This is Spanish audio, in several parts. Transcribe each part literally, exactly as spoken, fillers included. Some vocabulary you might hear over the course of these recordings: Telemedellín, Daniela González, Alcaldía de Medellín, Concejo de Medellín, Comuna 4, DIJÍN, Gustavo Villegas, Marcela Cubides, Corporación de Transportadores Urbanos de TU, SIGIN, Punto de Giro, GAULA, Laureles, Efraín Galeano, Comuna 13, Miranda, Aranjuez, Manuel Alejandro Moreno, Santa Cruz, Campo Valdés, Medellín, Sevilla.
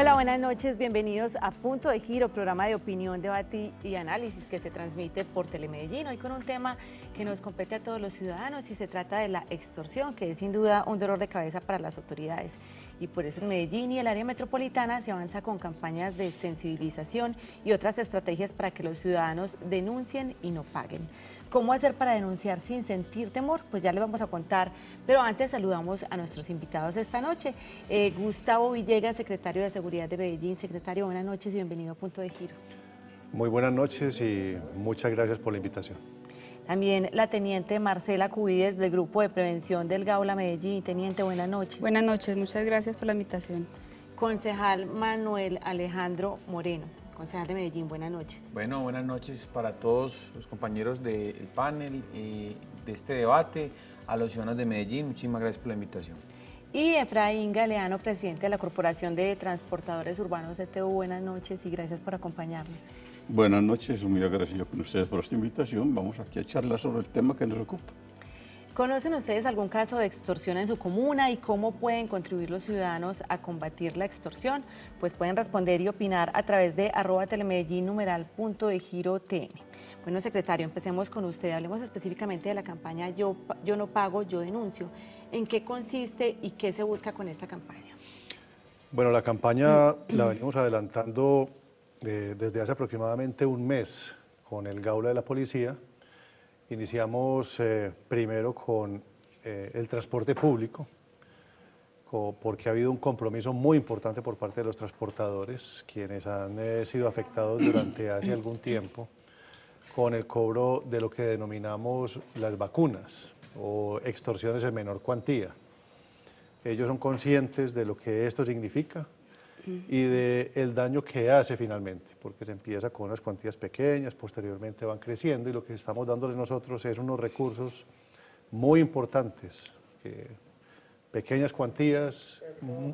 Hola, buenas noches, bienvenidos a Punto de Giro, programa de opinión, debate y análisis que se transmite por Telemedellín. Hoy con un tema que nos compete a todos los ciudadanos y se trata de la extorsión, que es sin duda un dolor de cabeza para las autoridades. Y por eso en Medellín y el área metropolitana se avanza con campañas de sensibilización y otras estrategias para que los ciudadanos denuncien y no paguen. ¿Cómo hacer para denunciar sin sentir temor? Pues ya les vamos a contar, pero antes saludamos a nuestros invitados esta noche. Eh, Gustavo Villegas, secretario de Seguridad de Medellín. Secretario, buenas noches y bienvenido a Punto de Giro. Muy buenas noches y muchas gracias por la invitación. También la teniente Marcela Cubides del Grupo de Prevención del GAULA Medellín. Teniente, buenas noches. Buenas noches, muchas gracias por la invitación. Concejal Manuel Alejandro Moreno. Concejal de Medellín, buenas noches. Bueno, buenas noches para todos los compañeros del panel y de este debate, a los ciudadanos de Medellín, muchísimas gracias por la invitación. Y Efraín Galeano, presidente de la Corporación de Transportadores Urbanos de T U, buenas noches y gracias por acompañarnos. Buenas noches, muy agradecido con ustedes por esta invitación, vamos aquí a charlar sobre el tema que nos ocupa. ¿Conocen ustedes algún caso de extorsión en su comuna y cómo pueden contribuir los ciudadanos a combatir la extorsión? Pues pueden responder y opinar a través de arroba telemedellín numeral punto de giro tm. Bueno, secretario, empecemos con usted. Hablemos específicamente de la campaña Yo, yo no pago, yo denuncio. ¿En qué consiste y qué se busca con esta campaña? Bueno, la campaña la venimos adelantando eh, desde hace aproximadamente un mes con el GAULA de la policía. Iniciamos eh, primero con eh, el transporte público, porque ha habido un compromiso muy importante por parte de los transportadores, quienes han eh, sido afectados durante hace algún tiempo con el cobro de lo que denominamos las vacunas o extorsiones en menor cuantía. Ellos son conscientes de lo que esto significa y del daño que hace finalmente, porque se empieza con unas cuantías pequeñas, posteriormente van creciendo y lo que estamos dándoles nosotros es unos recursos muy importantes, que pequeñas cuantías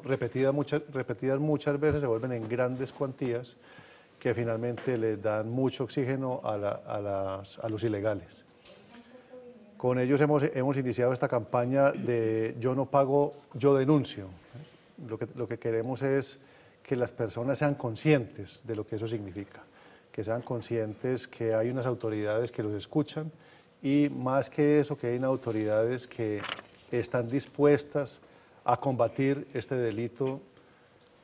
repetidas muchas, repetidas muchas veces se vuelven en grandes cuantías que finalmente les dan mucho oxígeno a, la, a, las, a los ilegales. Con ellos hemos, hemos iniciado esta campaña de yo no pago, yo denuncio. Lo que, lo que queremos es que las personas sean conscientes de lo que eso significa, que sean conscientes que hay unas autoridades que los escuchan y más que eso, que hay unas autoridades que están dispuestas a combatir este delito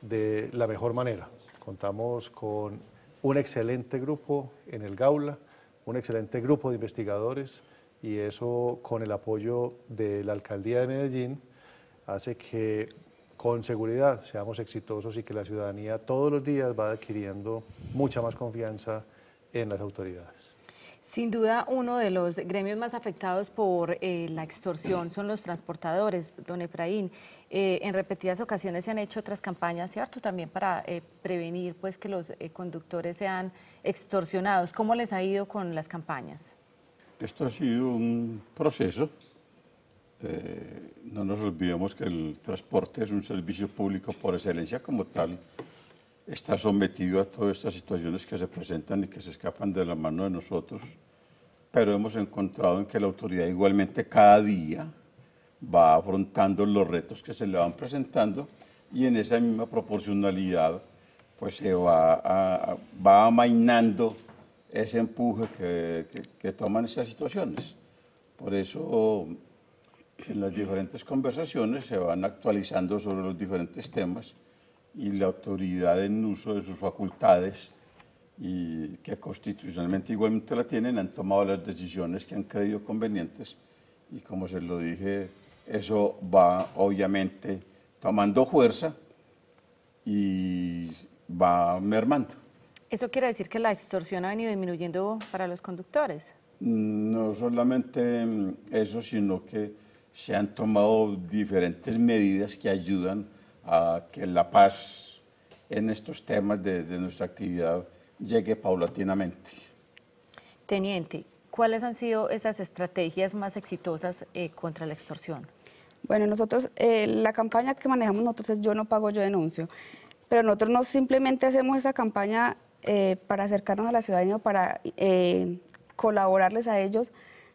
de la mejor manera. Contamos con un excelente grupo en el GAULA, un excelente grupo de investigadores y eso con el apoyo de la Alcaldía de Medellín hace que con seguridad seamos exitosos y que la ciudadanía todos los días va adquiriendo mucha más confianza en las autoridades. Sin duda, uno de los gremios más afectados por eh, la extorsión son los transportadores, don Efraín. Eh, en repetidas ocasiones se han hecho otras campañas, ¿cierto?, también para eh, prevenir pues, que los eh, conductores sean extorsionados. ¿Cómo les ha ido con las campañas? Esto ha sido un proceso. Eh, no nos olvidemos que el transporte es un servicio público por excelencia, como tal, está sometido a todas estas situaciones que se presentan y que se escapan de la mano de nosotros, pero hemos encontrado en que la autoridad igualmente cada día va afrontando los retos que se le van presentando y en esa misma proporcionalidad pues se va, a, va amainando ese empuje que, que, que toman esas situaciones. Por eso en las diferentes conversaciones se van actualizando sobre los diferentes temas y la autoridad en uso de sus facultades y que constitucionalmente igualmente la tienen, han tomado las decisiones que han creído convenientes y como se lo dije, eso va obviamente tomando fuerza y va mermando. ¿Eso quiere decir que la extorsión ha venido disminuyendo para los conductores? No solamente eso, sino que se han tomado diferentes medidas que ayudan a que la paz en estos temas de, de nuestra actividad llegue paulatinamente. Teniente, ¿cuáles han sido esas estrategias más exitosas eh, contra la extorsión? Bueno, nosotros, eh, la campaña que manejamos nosotros es Yo no pago, yo denuncio, pero nosotros no simplemente hacemos esa campaña eh, para acercarnos a la ciudadanía, para eh, colaborarles a ellos,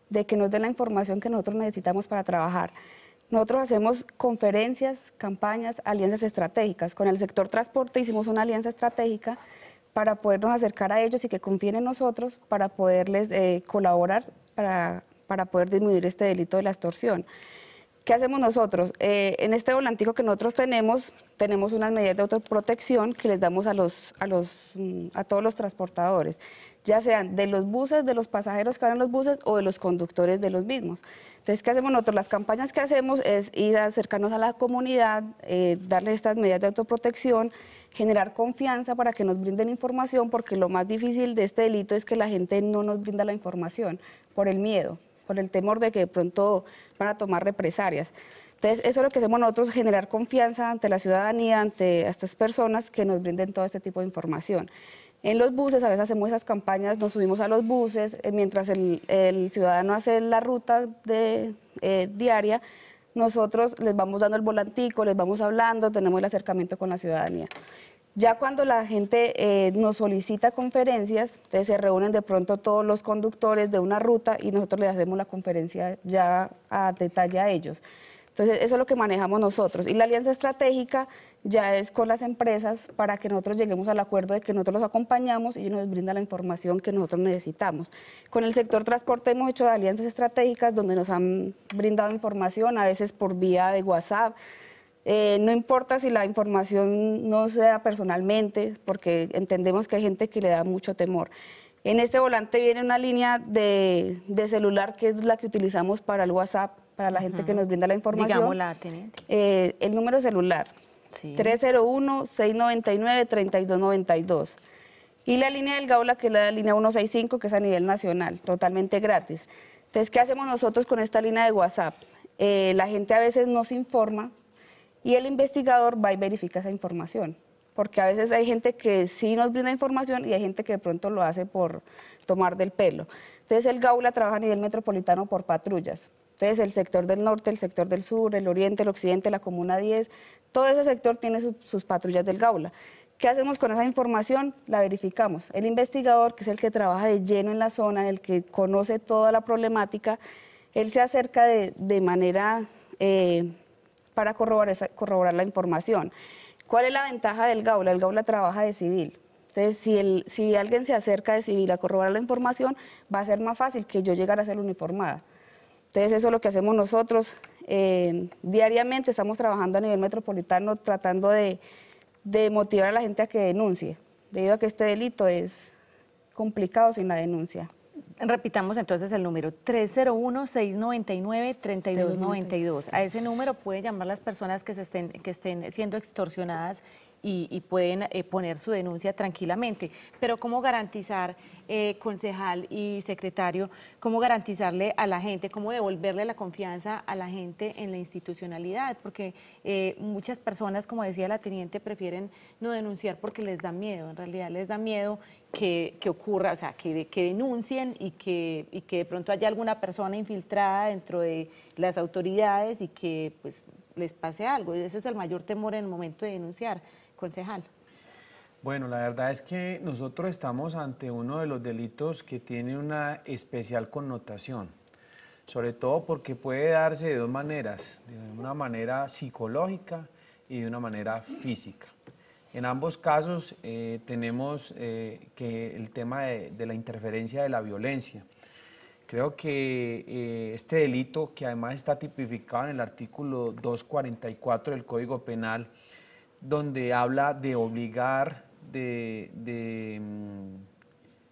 de que nos den la información que nosotros necesitamos para trabajar. Nosotros hacemos conferencias, campañas, alianzas estratégicas. Con el sector transporte hicimos una alianza estratégica para podernos acercar a ellos y que confíen en nosotros para poderles eh, colaborar, para, para poder disminuir este delito de la extorsión. ¿Qué hacemos nosotros? Eh, en este volantico que nosotros tenemos, tenemos unas medidas de autoprotección que les damos a, los, a, los, a todos los transportadores, ya sean de los buses, de los pasajeros que van en los buses o de los conductores de los mismos. Entonces, ¿qué hacemos nosotros? Las campañas que hacemos es ir a acercarnos a la comunidad, eh, darles estas medidas de autoprotección, generar confianza para que nos brinden información, porque lo más difícil de este delito es que la gente no nos brinda la información por el miedo, por el temor de que de pronto van a tomar represalias. Entonces, eso es lo que hacemos nosotros, generar confianza ante la ciudadanía, ante estas personas que nos brinden todo este tipo de información. En los buses, a veces hacemos esas campañas, nos subimos a los buses, eh, mientras el, el ciudadano hace la ruta de, eh, diaria, nosotros les vamos dando el volantico, les vamos hablando, tenemos el acercamiento con la ciudadanía. Ya cuando la gente eh, nos solicita conferencias, entonces se reúnen de pronto todos los conductores de una ruta y nosotros les hacemos la conferencia ya a detalle a ellos. Entonces eso es lo que manejamos nosotros. Y la alianza estratégica ya es con las empresas para que nosotros lleguemos al acuerdo de que nosotros los acompañamos y ellos nos brindan la información que nosotros necesitamos. Con el sector transporte hemos hecho alianzas estratégicas donde nos han brindado información, a veces por vía de WhatsApp. Eh, no importa si la información no se da personalmente, porque entendemos que hay gente que le da mucho temor. En este volante viene una línea de, de celular que es la que utilizamos para el WhatsApp, para la gente uh-huh. que nos brinda la información. Digámosla, teniente. Eh, el número celular, sí. tres cero uno, seis nueve nueve, tres dos nueve dos. Y la línea del GAULA, que es la línea uno seis cinco, que es a nivel nacional, totalmente gratis. Entonces, ¿qué hacemos nosotros con esta línea de WhatsApp? Eh, la gente a veces nos informa, y el investigador va y verifica esa información, porque a veces hay gente que sí nos brinda información y hay gente que de pronto lo hace por tomar del pelo. Entonces el GAULA trabaja a nivel metropolitano por patrullas. Entonces el sector del norte, el sector del sur, el oriente, el occidente, la Comuna diez, todo ese sector tiene su, sus patrullas del GAULA. ¿Qué hacemos con esa información? La verificamos. El investigador, que es el que trabaja de lleno en la zona, el que conoce toda la problemática, él se acerca de, de manera... Eh, para corroborar, esa, corroborar la información. ¿Cuál es la ventaja del GAULA? El GAULA trabaja de civil. Entonces, si, el, si alguien se acerca de civil a corroborar la información, va a ser más fácil que yo llegar a ser uniformada. Entonces, eso es lo que hacemos nosotros. Eh, diariamente estamos trabajando a nivel metropolitano, tratando de, de motivar a la gente a que denuncie, debido a que este delito es complicado sin la denuncia. Repitamos entonces el número, tres cero uno, seis nueve nueve, tres dos nueve dos. A ese número pueden llamar las personas que, se estén, que estén siendo extorsionadas y, y pueden eh, poner su denuncia tranquilamente. Pero ¿cómo garantizar, eh, concejal y secretario, cómo garantizarle a la gente, cómo devolverle la confianza a la gente en la institucionalidad? Porque eh, muchas personas, como decía la teniente, prefieren no denunciar porque les da miedo, en realidad les da miedo Que, que ocurra, o sea, que, que denuncien y que, y que de pronto haya alguna persona infiltrada dentro de las autoridades y que pues, les pase algo. Y ese es el mayor temor en el momento de denunciar, concejal. Bueno, la verdad es que nosotros estamos ante uno de los delitos que tiene una especial connotación, sobre todo porque puede darse de dos maneras, de una manera psicológica y de una manera física. En ambos casos eh, tenemos eh, que el tema de, de la interferencia de la violencia. Creo que eh, este delito, que además está tipificado en el artículo doscientos cuarenta y cuatro del Código Penal, donde habla de obligar, de, de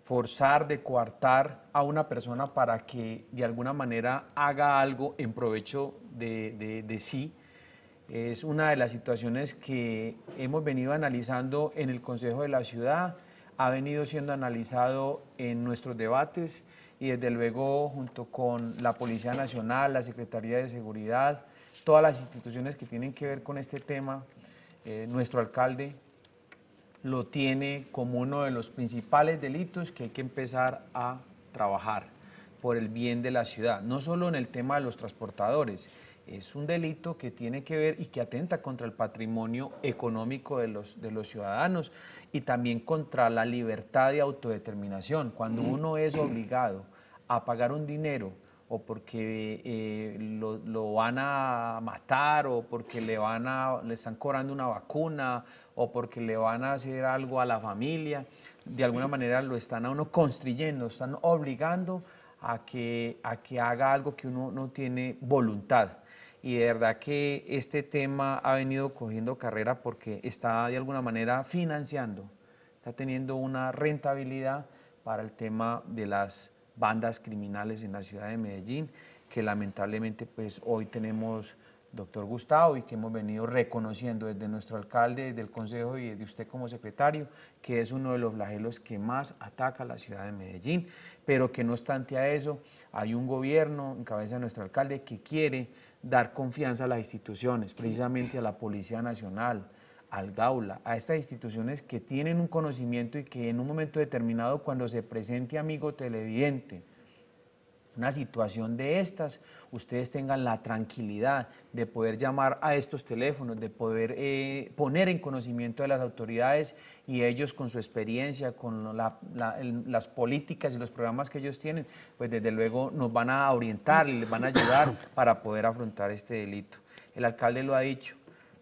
forzar, de coartar a una persona para que de alguna manera haga algo en provecho de, de, de sí, es una de las situaciones que hemos venido analizando en el Concejo de la Ciudad, ha venido siendo analizado en nuestros debates y desde luego junto con la Policía Nacional, la Secretaría de Seguridad, todas las instituciones que tienen que ver con este tema, eh, nuestro alcalde lo tiene como uno de los principales delitos que hay que empezar a trabajar por el bien de la ciudad, no solo en el tema de los transportadores. Es un delito que tiene que ver y que atenta contra el patrimonio económico de los, de los ciudadanos y también contra la libertad de autodeterminación. Cuando uno es obligado a pagar un dinero o porque eh, lo, lo van a matar, o porque le, van a, le están cobrando una vacuna, o porque le van a hacer algo a la familia. De alguna manera lo están a uno construyendo, están obligando a que, a que haga algo que uno no tiene voluntad. Y de verdad que este tema ha venido cogiendo carrera porque está de alguna manera financiando, está teniendo una rentabilidad para el tema de las bandas criminales en la ciudad de Medellín, que lamentablemente pues hoy tenemos, doctor Gustavo, y que hemos venido reconociendo desde nuestro alcalde, desde el Consejo y desde usted como secretario, que es uno de los flagelos que más ataca a la ciudad de Medellín, pero que no obstante a eso, hay un gobierno en cabeza de nuestro alcalde que quiere dar confianza a las instituciones, precisamente a la Policía Nacional, al GAULA, a estas instituciones que tienen un conocimiento y que en un momento determinado, cuando se presente, amigo televidente, una situación de estas, ustedes tengan la tranquilidad de poder llamar a estos teléfonos, de poder eh, poner en conocimiento de las autoridades, y ellos con su experiencia, con la, la, el, las políticas y los programas que ellos tienen, pues desde luego nos van a orientar y les van a ayudar para poder afrontar este delito. El alcalde lo ha dicho,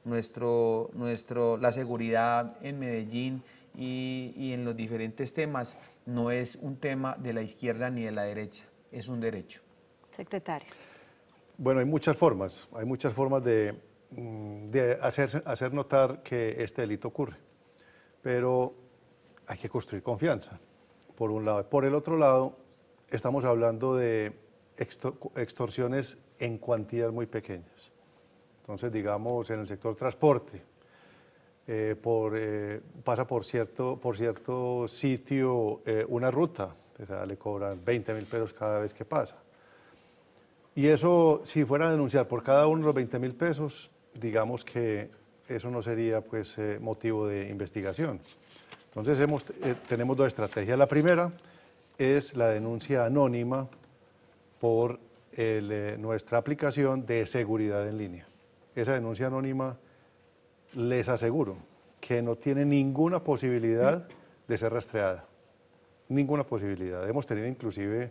nuestro, nuestro, la seguridad en Medellín y, y en los diferentes temas no es un tema de la izquierda ni de la derecha. Es un derecho. Secretario. Bueno, hay muchas formas, hay muchas formas de, de hacer, hacer notar que este delito ocurre, pero hay que construir confianza, por un lado. Por el otro lado, estamos hablando de extorsiones en cuantías muy pequeñas. Entonces, digamos, en el sector transporte, eh, por, eh, pasa por cierto, por cierto sitio eh, una ruta, o sea, le cobran veinte mil pesos cada vez que pasa. Y eso, si fuera a denunciar por cada uno de los veinte mil pesos, digamos que eso no sería pues, eh, motivo de investigación. Entonces hemos, eh, tenemos dos estrategias. La primera es la denuncia anónima por el, eh, nuestra aplicación de seguridad en línea. Esa denuncia anónima, les aseguro que no tiene ninguna posibilidad de ser rastreada. Ninguna posibilidad. Hemos tenido inclusive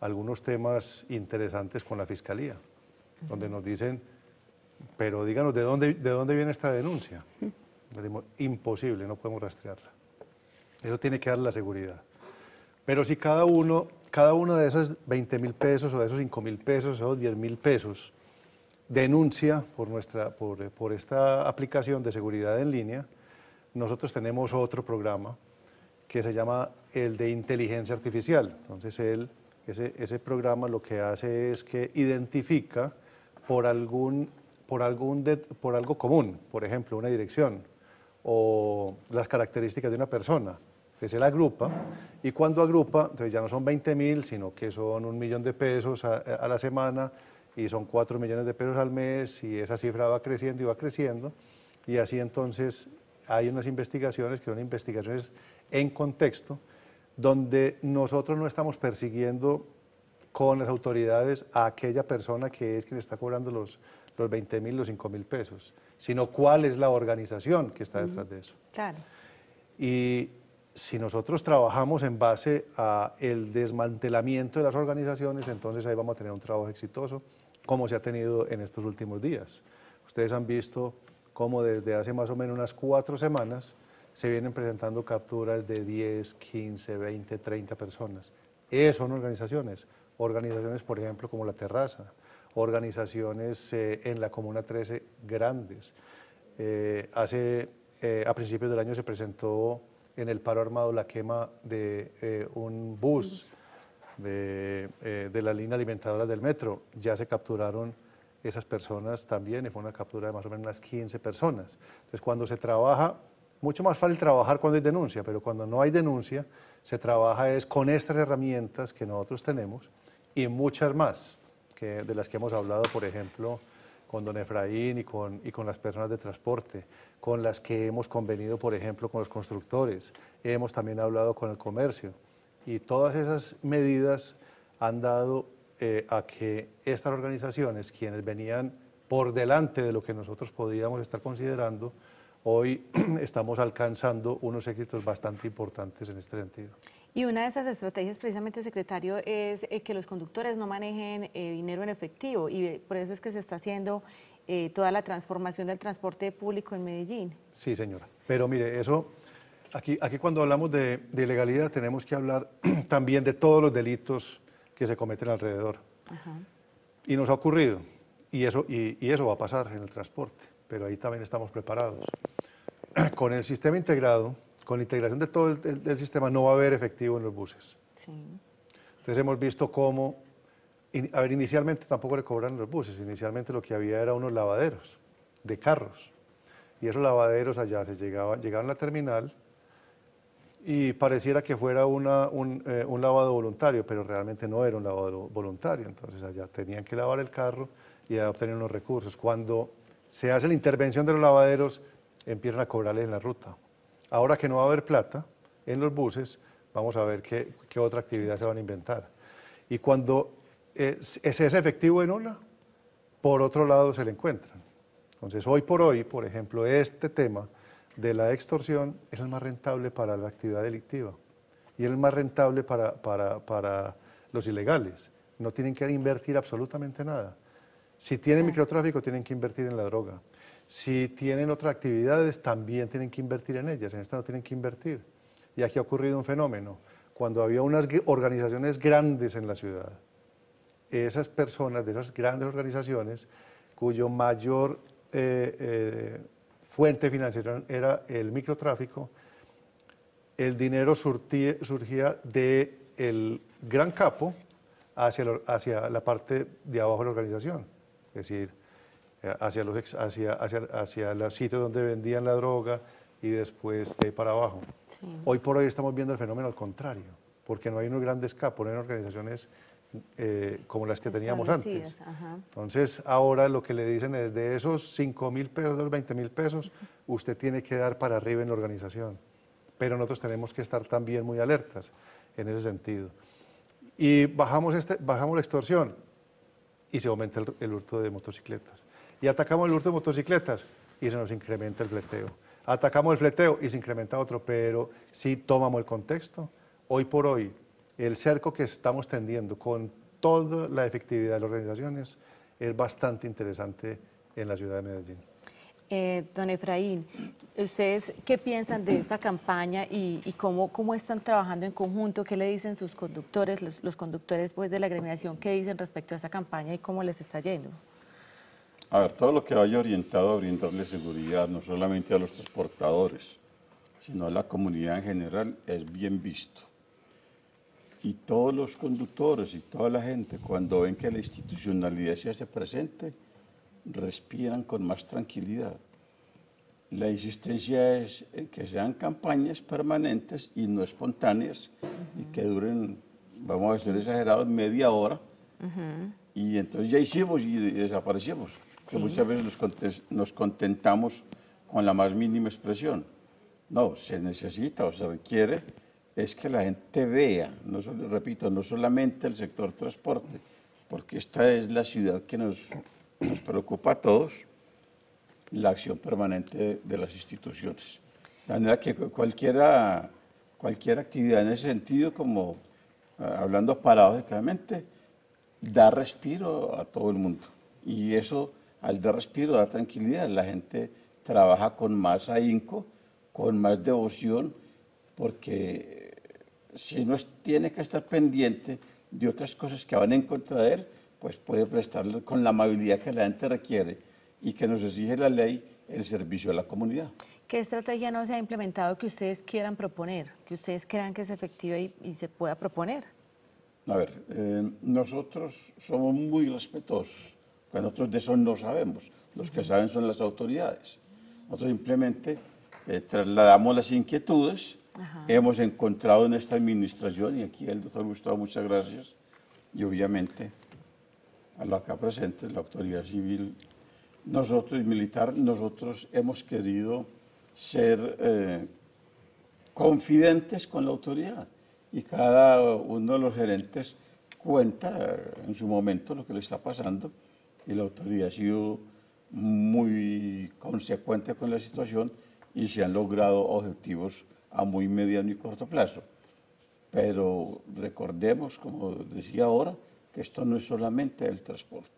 algunos temas interesantes con la Fiscalía, uh-huh. donde nos dicen, pero díganos, ¿de dónde, de dónde viene esta denuncia? Uh-huh. Decimos, imposible, no podemos rastrearla. Eso tiene que dar la seguridad. Pero si cada uno, cada uno de esos veinte mil pesos, o de esos cinco mil pesos, o esos diez mil pesos, denuncia por, nuestra, por, por esta aplicación de seguridad en línea, nosotros tenemos otro programa que se llama el de inteligencia artificial. Entonces, él, ese, ese programa lo que hace es que identifica por, algún, por, algún de, por algo común, por ejemplo, una dirección o las características de una persona. Entonces, él agrupa, y cuando agrupa, entonces ya no son veinte mil, sino que son un millón de pesos a, a la semana, y son cuatro millones de pesos al mes, y esa cifra va creciendo y va creciendo, y así entonces hay unas investigaciones que son investigaciones en contexto, donde nosotros no estamos persiguiendo con las autoridades a aquella persona que es quien está cobrando los, los veinte mil, los cinco mil pesos, sino cuál es la organización que está detrás de eso. Claro. Y si nosotros trabajamos en base al desmantelamiento de las organizaciones, entonces ahí vamos a tener un trabajo exitoso, como se ha tenido en estos últimos días. Ustedes han visto cómo desde hace más o menos unas cuatro semanas se vienen presentando capturas de diez, quince, veinte, treinta personas. Esas son organizaciones, organizaciones por ejemplo como La Terraza, organizaciones eh, en la Comuna trece grandes. Eh, hace, eh, a principios del año se presentó en el paro armado la quema de eh, un bus de, eh, de la línea alimentadora del metro, ya se capturaron esas personas también, y fue una captura de más o menos unas quince personas. Entonces cuando se trabaja, mucho más fácil trabajar cuando hay denuncia, pero cuando no hay denuncia, se trabaja es con estas herramientas que nosotros tenemos y muchas más, que, de las que hemos hablado, por ejemplo, con don Efraín y con, y con las personas de transporte, con las que hemos convenido, por ejemplo, con los constructores, hemos también hablado con el comercio, y todas esas medidas han dado eh, a que estas organizaciones, quienes venían por delante de lo que nosotros podíamos estar considerando, hoy estamos alcanzando unos éxitos bastante importantes en este sentido. Y una de esas estrategias precisamente, secretario, es eh, que los conductores no manejen eh, dinero en efectivo, y eh, por eso es que se está haciendo eh, toda la transformación del transporte público en Medellín. Sí, señora, pero mire, eso, aquí, aquí cuando hablamos de, de ilegalidad tenemos que hablar también de todos los delitos que se cometen alrededor. Ajá. Y nos ha ocurrido, y eso, y, y eso va a pasar en el transporte, pero ahí también estamos preparados. Con el sistema integrado, con la integración de todo el, el, el sistema, no va a haber efectivo en los buses. Sí. Entonces hemos visto cómo, in, a ver, inicialmente tampoco le cobraron los buses, inicialmente lo que había era unos lavaderos de carros, y esos lavaderos allá se llegaban, llegaban a la terminal y pareciera que fuera una, un, eh, un lavado voluntario, pero realmente no era un lavado voluntario, entonces allá tenían que lavar el carro y obtener unos recursos. Cuando se hace la intervención de los lavaderos, empiezan a cobrarles en la ruta. Ahora que no va a haber plata en los buses, vamos a ver qué, qué otra actividad se van a inventar. Y cuando eh, se es efectivo en una, por otro lado se le encuentran. Entonces, hoy por hoy, por ejemplo, este tema de la extorsión es el más rentable para la actividad delictiva y el más rentable para, para, para los ilegales. No tienen que invertir absolutamente nada. Si tienen microtráfico, tienen que invertir en la droga. Si tienen otras actividades, también tienen que invertir en ellas, en esta no tienen que invertir. Y aquí ha ocurrido un fenómeno. Cuando había unas organizaciones grandes en la ciudad, esas personas de esas grandes organizaciones, cuyo mayor eh, eh, fuente financiera era el microtráfico, el dinero surtía, surgía del gran capo hacia, lo, hacia la parte de abajo de la organización. Es decir, hacia los, hacia, hacia, hacia los sitios donde vendían la droga y después de para abajo. Sí. Hoy por hoy estamos viendo el fenómeno al contrario, porque no hay unos grandes capos, no hay organizaciones eh, como las que teníamos antes. Ajá. Entonces, ahora lo que le dicen es de esos cinco mil pesos, de los veinte mil pesos, usted tiene que dar para arriba en la organización. Pero nosotros tenemos que estar también muy alertas en ese sentido. Y bajamos, este, bajamos la extorsión y se aumenta el, el hurto de motocicletas. Y atacamos el hurto de motocicletas y se nos incrementa el fleteo. Atacamos el fleteo y se incrementa otro, pero si tomamos el contexto, hoy por hoy, el cerco que estamos tendiendo con toda la efectividad de las organizaciones es bastante interesante en la ciudad de Medellín. Eh, don Efraín, ¿ustedes qué piensan de esta campaña y, y cómo, cómo están trabajando en conjunto? ¿Qué le dicen sus conductores, los, los conductores pues, de la agremiación? ¿Qué dicen respecto a esta campaña y cómo les está yendo? A ver, todo lo que vaya orientado a brindarle seguridad, no solamente a los transportadores, sino a la comunidad en general, es bien visto. Y todos los conductores y toda la gente, cuando ven que la institucionalidad se hace presente, respiran con más tranquilidad. La insistencia es que sean campañas permanentes y no espontáneas, uh-huh. y que duren, vamos a ser exagerados, media hora, uh-huh. y entonces ya hicimos y desaparecimos. Sí. Muchas veces nos contentamos con la más mínima expresión. No, se necesita o se requiere es que la gente vea, no solo, repito, no solamente el sector transporte, porque esta es la ciudad que nos, nos preocupa a todos, la acción permanente de, de las instituciones. De manera que cualquiera, cualquier actividad en ese sentido, como hablando paradójicamente, da respiro a todo el mundo. Y eso, al dar respiro, da tranquilidad. La gente trabaja con más ahínco, con más devoción, porque si no tiene que estar pendiente de otras cosas que van en contra de él, pues puede prestarle con la amabilidad que la gente requiere y que nos exige la ley el servicio a la comunidad. ¿Qué estrategia no se ha implementado que ustedes quieran proponer, que ustedes crean que es efectiva y, y se pueda proponer? A ver, eh, nosotros somos muy respetuosos, porque nosotros de eso no sabemos, los que saben son las autoridades. Nosotros simplemente eh, trasladamos las inquietudes. Ajá. Hemos encontrado en esta administración, y aquí el doctor Gustavo, muchas gracias, y obviamente a los acá presentes, la autoridad civil, nosotros y militar, nosotros hemos querido ser eh, confidentes con la autoridad. Y cada uno de los gerentes cuenta en su momento lo que le está pasando y la autoridad ha sido muy consecuente con la situación y se han logrado objetivos a muy mediano y corto plazo. Pero recordemos, como decía ahora, que esto no es solamente el transporte.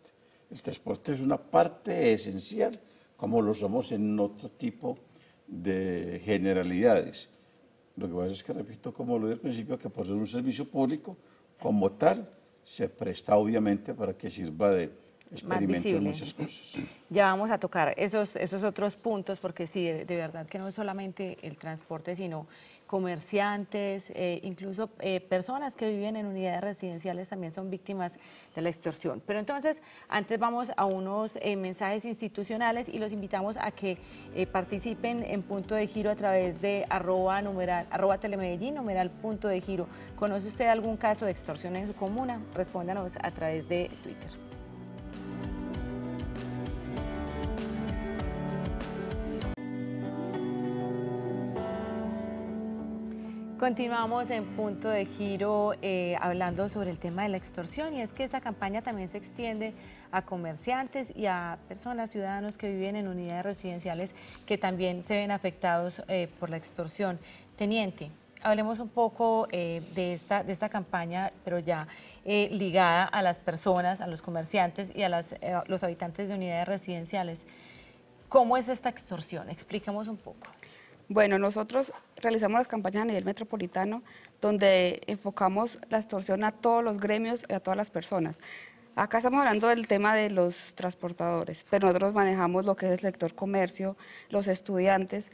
El transporte es una parte esencial, como lo somos en otro tipo de generalidades. Lo que pasa es que, repito, como lo dije al principio, que por ser un servicio público, como tal, se presta obviamente para que sirva de experimento en muchas cosas. Ya vamos a tocar esos, esos otros puntos, porque sí, de, de verdad que no es solamente el transporte, sino comerciantes, eh, incluso eh, personas que viven en unidades residenciales también son víctimas de la extorsión. Pero entonces, antes vamos a unos eh, mensajes institucionales y los invitamos a que eh, participen en Punto de Giro a través de arroba, numeral, arroba telemedellín, numeral Punto de Giro. ¿Conoce usted algún caso de extorsión en su comuna? Respóndanos a través de Twitter. Continuamos en Punto de Giro eh, hablando sobre el tema de la extorsión, y es que esta campaña también se extiende a comerciantes y a personas, ciudadanos que viven en unidades residenciales que también se ven afectados eh, por la extorsión. Teniente, hablemos un poco eh, de, esta, de esta campaña, pero ya eh, ligada a las personas, a los comerciantes y a las, eh, los habitantes de unidades residenciales. ¿Cómo es esta extorsión? Explíquemos un poco. Bueno, nosotros realizamos las campañas a nivel metropolitano, donde enfocamos la extorsión a todos los gremios y a todas las personas. Acá estamos hablando del tema de los transportadores, pero nosotros manejamos lo que es el sector comercio, los estudiantes.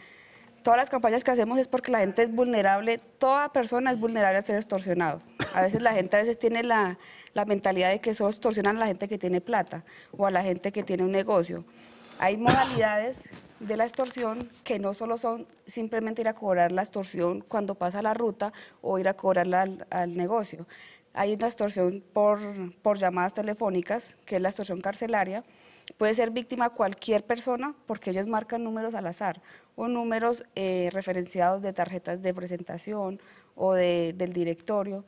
Todas las campañas que hacemos es porque la gente es vulnerable, toda persona es vulnerable a ser extorsionado. A veces la gente a veces tiene la, la mentalidad de que solo extorsionan a la gente que tiene plata o a la gente que tiene un negocio. Hay modalidades de la extorsión que no solo son simplemente ir a cobrar la extorsión cuando pasa la ruta o ir a cobrarla al, al negocio. Hay una extorsión por, por llamadas telefónicas, que es la extorsión carcelaria. Puede ser víctima cualquier persona porque ellos marcan números al azar o números eh, referenciados de tarjetas de presentación o de, del directorio.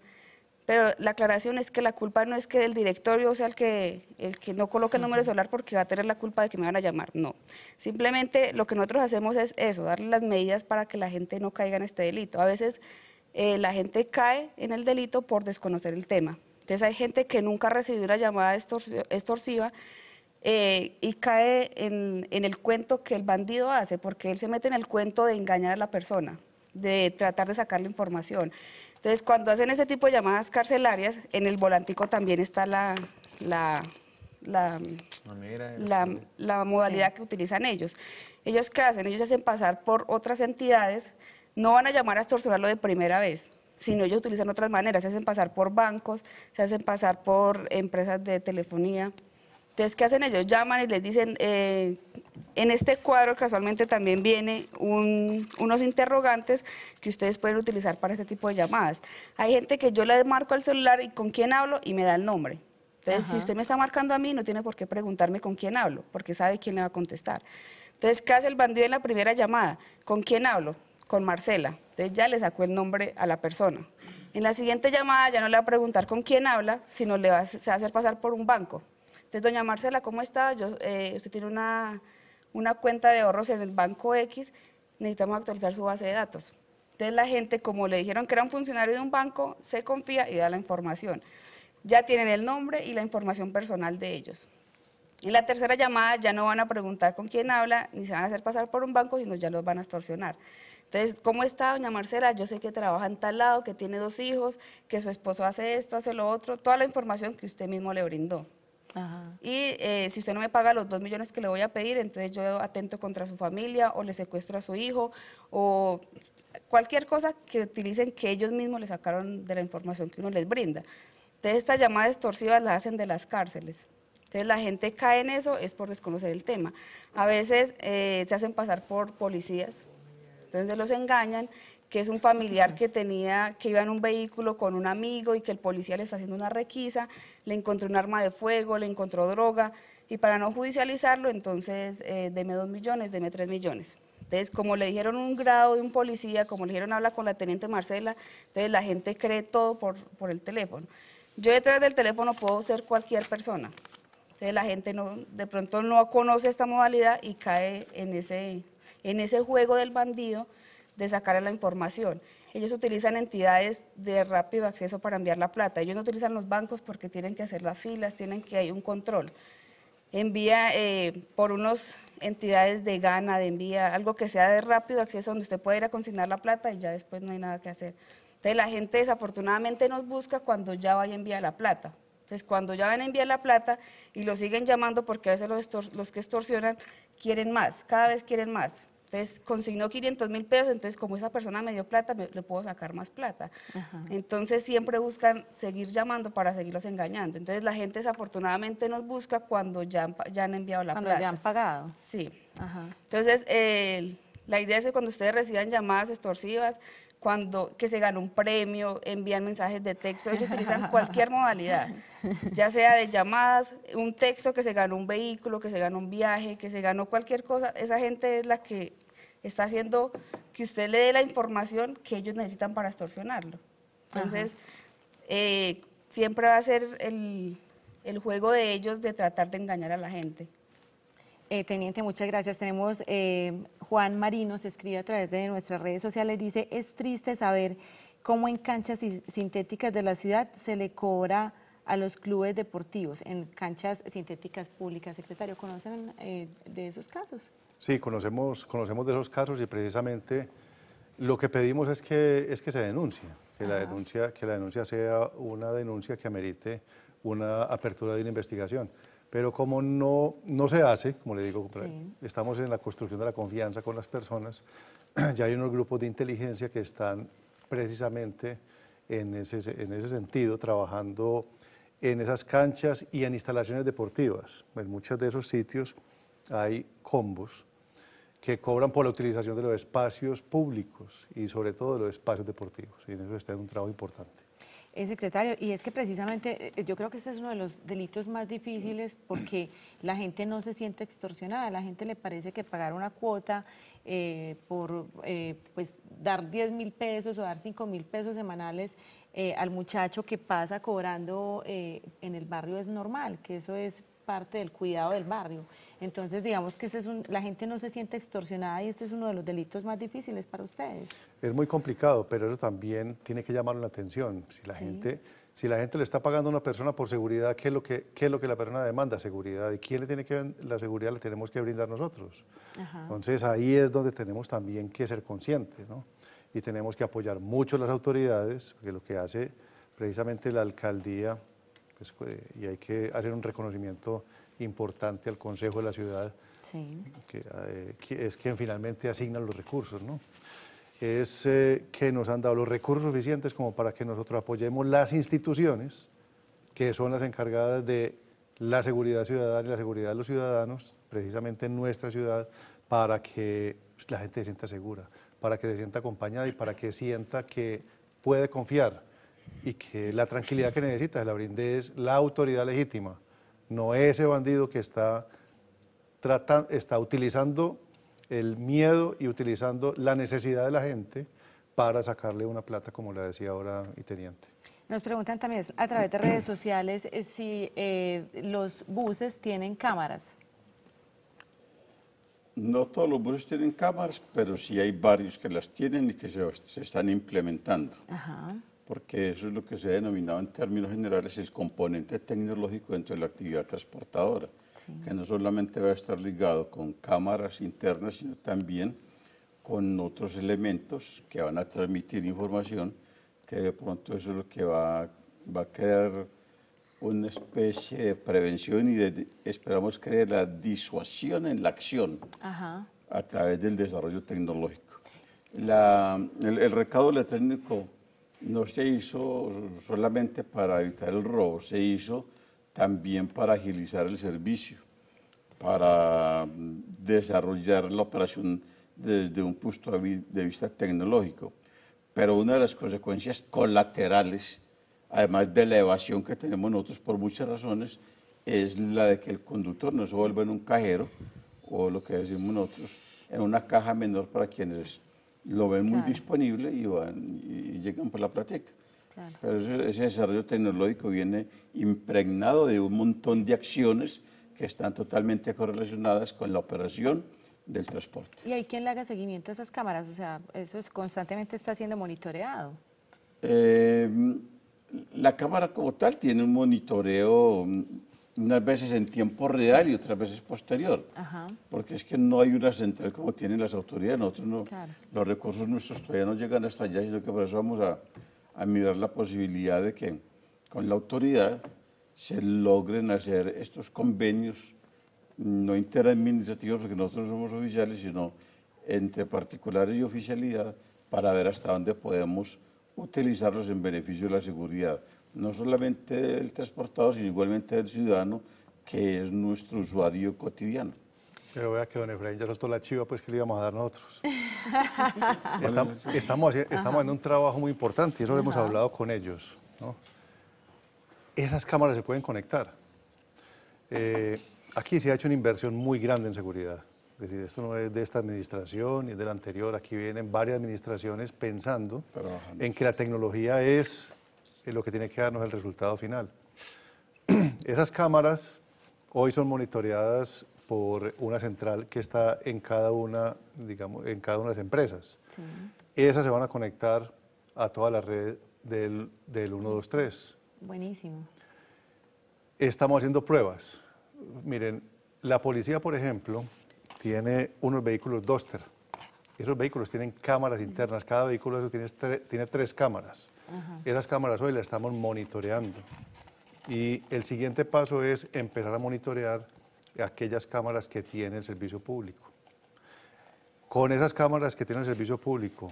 Pero la aclaración es que la culpa no es que el directorio sea el que, el que no coloque el número solar porque va a tener la culpa de que me van a llamar, no. Simplemente lo que nosotros hacemos es eso, darle las medidas para que la gente no caiga en este delito. A veces eh, la gente cae en el delito por desconocer el tema. Entonces hay gente que nunca recibió una llamada extorsiva eh, y cae en, en el cuento que el bandido hace, porque él se mete en el cuento de engañar a la persona, de tratar de sacarle información. Entonces, cuando hacen ese tipo de llamadas carcelarias, en el volantico también está la, la, la, la, la modalidad sí. que utilizan ellos. ¿Ellos qué hacen? Ellos hacen pasar por otras entidades, no van a llamar a extorsionarlo de primera vez, sino ellos utilizan otras maneras, se hacen pasar por bancos, se hacen pasar por empresas de telefonía. Entonces, ¿qué hacen ellos? Llaman y les dicen, eh, en este cuadro casualmente también viene un, unos interrogantes que ustedes pueden utilizar para este tipo de llamadas. Hay gente que yo le marco al celular y con quién hablo y me da el nombre. Entonces, ajá, si usted me está marcando a mí, no tiene por qué preguntarme con quién hablo, porque sabe quién le va a contestar. Entonces, ¿qué hace el bandido en la primera llamada? ¿Con quién hablo? Con Marcela. Entonces, ya le sacó el nombre a la persona. En la siguiente llamada ya no le va a preguntar con quién habla, sino le va, se va a hacer pasar por un banco. Entonces, doña Marcela, ¿cómo está? Yo, eh, usted tiene una, una cuenta de ahorros en el banco X, necesitamos actualizar su base de datos. Entonces, la gente, como le dijeron que era un funcionario de un banco, se confía y da la información. Ya tienen el nombre y la información personal de ellos. En la tercera llamada ya no van a preguntar con quién habla, ni se van a hacer pasar por un banco, sino ya los van a extorsionar. Entonces, ¿cómo está, doña Marcela? Yo sé que trabaja en tal lado, que tiene dos hijos, que su esposo hace esto, hace lo otro, toda la información que usted mismo le brindó. Ajá. Y eh, si usted no me paga los dos millones que le voy a pedir, entonces yo atento contra su familia o le secuestro a su hijo o cualquier cosa que utilicen que ellos mismos le sacaron de la información que uno les brinda. Entonces estas llamadas extorsivas las hacen de las cárceles. Entonces la gente cae en eso, es por desconocer el tema. A veces eh, se hacen pasar por policías, entonces los engañan, que es un familiar que tenía, que iba en un vehículo con un amigo y que el policía le está haciendo una requisa, le encontró un arma de fuego, le encontró droga, y para no judicializarlo, entonces, eh, deme dos millones, deme tres millones. Entonces, como le dijeron un grado de un policía, como le dijeron habla con la teniente Marcela, entonces la gente cree todo por, por el teléfono. Yo detrás del teléfono puedo ser cualquier persona, entonces la gente no, de pronto no conoce esta modalidad y cae en ese, en ese juego del bandido de sacar la información. Ellos utilizan entidades de rápido acceso para enviar la plata. Ellos no utilizan los bancos porque tienen que hacer las filas, tienen que hay un control. Envía eh, por unas entidades de gana, de envía, algo que sea de rápido acceso donde usted pueda ir a consignar la plata y ya después no hay nada que hacer. Entonces la gente desafortunadamente nos busca cuando ya vaya a enviar la plata. Entonces cuando ya van a enviar la plata y lo siguen llamando porque a veces los, los que extorsionan quieren más, cada vez quieren más. Entonces consignó quinientos mil pesos, entonces como esa persona me dio plata, me, le puedo sacar más plata. Ajá. Entonces siempre buscan seguir llamando para seguirlos engañando. Entonces la gente desafortunadamente nos busca cuando ya, ya han enviado la cuando plata. Cuando ya han pagado. Sí. Ajá. Entonces eh, la idea es que cuando ustedes reciban llamadas extorsivas, cuando que se gana un premio, envían mensajes de texto, ellos utilizan cualquier modalidad, ya sea de llamadas, un texto que se ganó un vehículo, que se ganó un viaje, que se ganó cualquier cosa, esa gente es la que está haciendo que usted le dé la información que ellos necesitan para extorsionarlo. Entonces, eh, siempre va a ser el, el juego de ellos de tratar de engañar a la gente. Eh, teniente, muchas gracias. Tenemos eh, Juan Marino, se escribe a través de nuestras redes sociales, dice, es triste saber cómo en canchas sintéticas de la ciudad se le cobra a los clubes deportivos, en canchas sintéticas públicas. Secretario, ¿conocen eh, de esos casos? Sí, conocemos, conocemos de esos casos y precisamente lo que pedimos es que, es que se denuncie, que la denuncia, que la denuncia sea una denuncia que amerite una apertura de una investigación. Pero como no, no se hace, como le digo, sí. Estamos en la construcción de la confianza con las personas, ya hay unos grupos de inteligencia que están precisamente en ese, en ese sentido trabajando en esas canchas y en instalaciones deportivas. En muchos de esos sitios hay combos que cobran por la utilización de los espacios públicos y sobre todo de los espacios deportivos. Y en eso está un trabajo importante. Eh, secretario, y es que precisamente yo creo que este es uno de los delitos más difíciles porque la gente no se siente extorsionada, a la gente le parece que pagar una cuota eh, por eh, pues dar diez mil pesos o dar cinco mil pesos semanales eh, al muchacho que pasa cobrando eh, en el barrio es normal, que eso es parte del cuidado del barrio. Entonces, digamos que este es un, la gente no se siente extorsionada y este es uno de los delitos más difíciles para ustedes. Es muy complicado, pero eso también tiene que llamar la atención. Si la, sí. gente, si la gente le está pagando a una persona por seguridad, ¿qué es lo que, qué es lo que la persona demanda? Seguridad. ¿Y quién le tiene que la seguridad? La tenemos que brindar nosotros. Ajá. Entonces, ahí es donde tenemos también que ser conscientes, ¿no? Y tenemos que apoyar mucho a las autoridades, porque lo que hace precisamente la alcaldía... y hay que hacer un reconocimiento importante al Concejo de la Ciudad, sí. que, eh, que es quien finalmente asigna los recursos, ¿no? Es eh, que nos han dado los recursos suficientes como para que nosotros apoyemos las instituciones que son las encargadas de la seguridad ciudadana y la seguridad de los ciudadanos, precisamente en nuestra ciudad, para que la gente se sienta segura, para que se sienta acompañada y para que sienta que puede confiar y que la tranquilidad que necesita se la brinde es la autoridad legítima, no ese bandido que está, tratan, está utilizando el miedo y utilizando la necesidad de la gente para sacarle una plata, como le decía ahora y teniente. Nos preguntan también a través de redes sociales si eh, los buses tienen cámaras. No todos los buses tienen cámaras, pero sí hay varios que las tienen y que se, se están implementando. Ajá. Porque eso es lo que se ha denominado en términos generales el componente tecnológico dentro de la actividad transportadora, sí. que no solamente va a estar ligado con cámaras internas, sino también con otros elementos que van a transmitir información, que de pronto eso es lo que va, va a crear una especie de prevención y de, esperamos crear la disuasión en la acción. Ajá. A través del desarrollo tecnológico. La, el, el recaudo electrónico no se hizo solamente para evitar el robo, se hizo también para agilizar el servicio, para desarrollar la operación desde un punto de vista tecnológico. Pero una de las consecuencias colaterales, además de la evasión que tenemos nosotros por muchas razones, es la de que el conductor no se vuelva en un cajero, o lo que decimos nosotros, en una caja menor para quienes lo ven muy claro. disponible y, van, y llegan por la plateca. Claro. Pero ese, ese desarrollo tecnológico viene impregnado de un montón de acciones que están totalmente correlacionadas con la operación del transporte. ¿Y hay quien le haga seguimiento a esas cámaras? O sea, eso es, constantemente está siendo monitoreado. Eh, la cámara como tal tiene un monitoreo unas veces en tiempo real y otras veces posterior. Ajá. Porque es que no hay una central como tienen las autoridades. Nosotros no, claro. Los recursos nuestros todavía no llegan hasta allá, sino que por eso vamos a, a mirar la posibilidad de que con la autoridad se logren hacer estos convenios no interadministrativos, porque nosotros no somos oficiales, sino entre particulares y oficialidad, para ver hasta dónde podemos utilizarlos en beneficio de la seguridad, no solamente del transportado, sino igualmente del ciudadano, que es nuestro usuario cotidiano. Pero vea que don Efraín ya soltó la chiva, pues, que le íbamos a dar nosotros. estamos estamos, estamos en un trabajo muy importante, y eso lo hemos hablado con ellos, ¿no? Esas cámaras se pueden conectar. Eh, aquí se ha hecho una inversión muy grande en seguridad. Es decir, esto no es de esta administración ni es de la anterior. Aquí vienen varias administraciones pensando Trabajando. en que la tecnología es lo que tiene que darnos el resultado final. Esas cámaras hoy son monitoreadas por una central que está en cada una, digamos, en cada una de las empresas. Sí. Esas se van a conectar a toda la red del, del uno dos tres. Buenísimo. Estamos haciendo pruebas. Miren, la policía, por ejemplo, tiene unos vehículos Duster. Esos vehículos tienen cámaras internas. Cada vehículo eso tiene, tre tiene tres cámaras. Ajá. Esas cámaras hoy las estamos monitoreando. Y el siguiente paso es empezar a monitorear aquellas cámaras que tiene el servicio público. Con esas cámaras que tiene el servicio público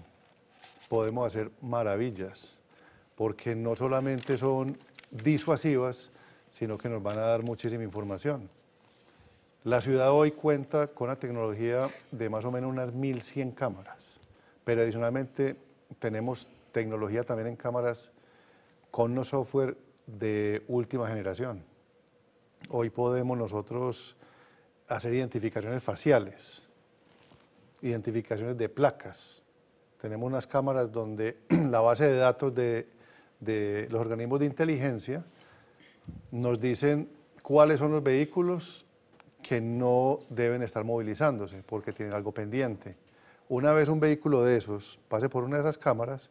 podemos hacer maravillas, porque no solamente son disuasivas, sino que nos van a dar muchísima información. La ciudad hoy cuenta con la tecnología de más o menos unas mil cien cámaras, pero adicionalmente tenemos tecnología también en cámaras con un software de última generación. Hoy podemos nosotros hacer identificaciones faciales, identificaciones de placas. Tenemos unas cámaras donde la base de datos de, de los organismos de inteligencia nos dicen cuáles son los vehículos que no deben estar movilizándose porque tienen algo pendiente. Una vez un vehículo de esos pase por una de esas cámaras,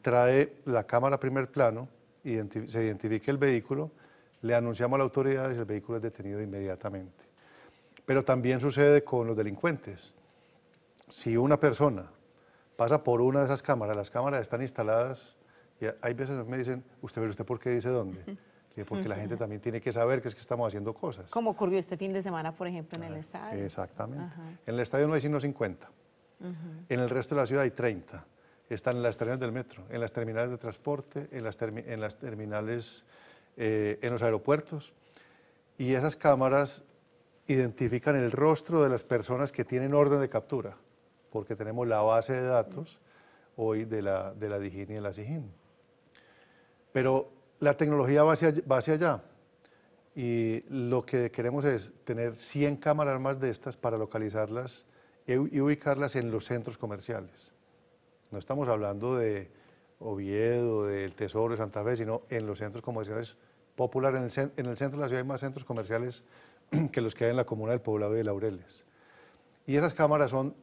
trae la cámara a primer plano, identi- se identifica el vehículo, le anunciamos a la autoridad y el vehículo es detenido inmediatamente. Pero también sucede con los delincuentes. Si una persona pasa por una de esas cámaras, las cámaras están instaladas, y hay veces me dicen, usted, pero usted, ¿por qué dice dónde? Uh-huh. Porque la gente también tiene que saber que es que estamos haciendo cosas. Como ocurrió este fin de semana, por ejemplo, en ah, el estadio. Exactamente. Ajá. En el estadio no hay sino cincuenta. Uh-huh. En el resto de la ciudad hay treinta. Están en las terminales del metro, en las terminales de transporte, en las, termi en las terminales, eh, en los aeropuertos. Y esas cámaras identifican el rostro de las personas que tienen orden de captura, porque tenemos la base de datos uh-huh. hoy de la, de la DIJÍN y de la SIGIN. Pero la tecnología va hacia, va hacia allá, y lo que queremos es tener cien cámaras más de estas para localizarlas y ubicarlas en los centros comerciales. No estamos hablando de Oviedo, del Tesoro, de Santa Fe, sino en los centros comerciales populares. En, en el centro de la ciudad hay más centros comerciales que los que hay en la comuna del Poblado y de Laureles. Y esas cámaras son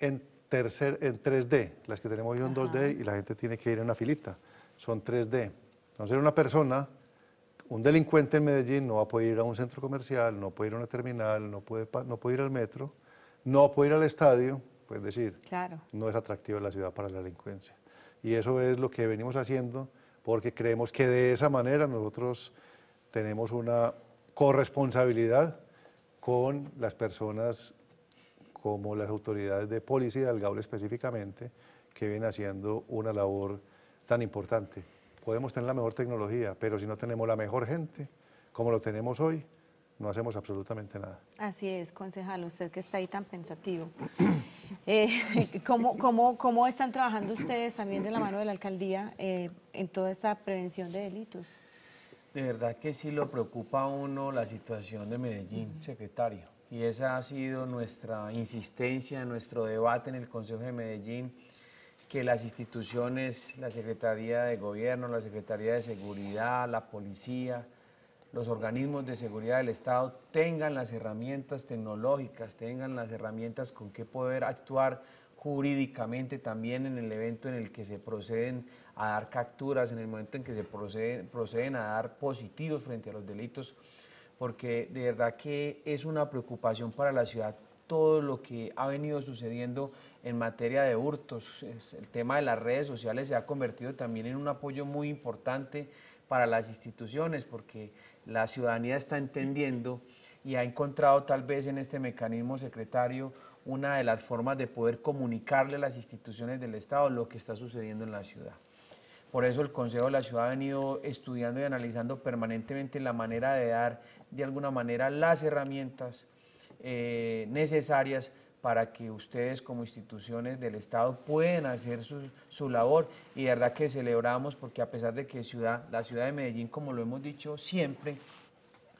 en, tercer, en tres D, las que tenemos hoy son dos D y la gente tiene que ir en una filita, son tres D. Entonces una persona, un delincuente en Medellín no va a poder ir a un centro comercial, no puede ir a una terminal, no puede, no puede ir al metro, no puede ir al estadio, puedes decir, claro. No es atractiva la ciudad para la delincuencia. Y eso es lo que venimos haciendo porque creemos que de esa manera nosotros tenemos una corresponsabilidad con las personas como las autoridades de policía, del GAULA específicamente, que vienen haciendo una labor tan importante. Podemos tener la mejor tecnología, pero si no tenemos la mejor gente, como lo tenemos hoy, no hacemos absolutamente nada. Así es, concejal, usted que está ahí tan pensativo. Eh, ¿cómo, cómo, ¿Cómo están trabajando ustedes también de la mano de la alcaldía eh, en toda esta prevención de delitos? De verdad que sí lo preocupa a uno la situación de Medellín, uh-huh. secretario. Y esa ha sido nuestra insistencia, nuestro debate en el Concejo de Medellín, que las instituciones, la Secretaría de Gobierno, la Secretaría de Seguridad, la Policía, los organismos de seguridad del Estado tengan las herramientas tecnológicas, tengan las herramientas con que poder actuar jurídicamente también en el evento en el que se proceden a dar capturas, en el momento en que se proceden, proceden a dar positivos frente a los delitos, porque de verdad que es una preocupación para la ciudad todo lo que ha venido sucediendo en materia de hurtos. El tema de las redes sociales se ha convertido también en un apoyo muy importante para las instituciones, porque la ciudadanía está entendiendo y ha encontrado tal vez en este mecanismo, secretario, una de las formas de poder comunicarle a las instituciones del Estado lo que está sucediendo en la ciudad. Por eso el Concejo de la Ciudad ha venido estudiando y analizando permanentemente la manera de dar, de alguna manera, las herramientas eh, necesarias para que ustedes como instituciones del Estado puedan hacer su, su labor, y de verdad que celebramos porque a pesar de que ciudad, la ciudad de Medellín, como lo hemos dicho siempre,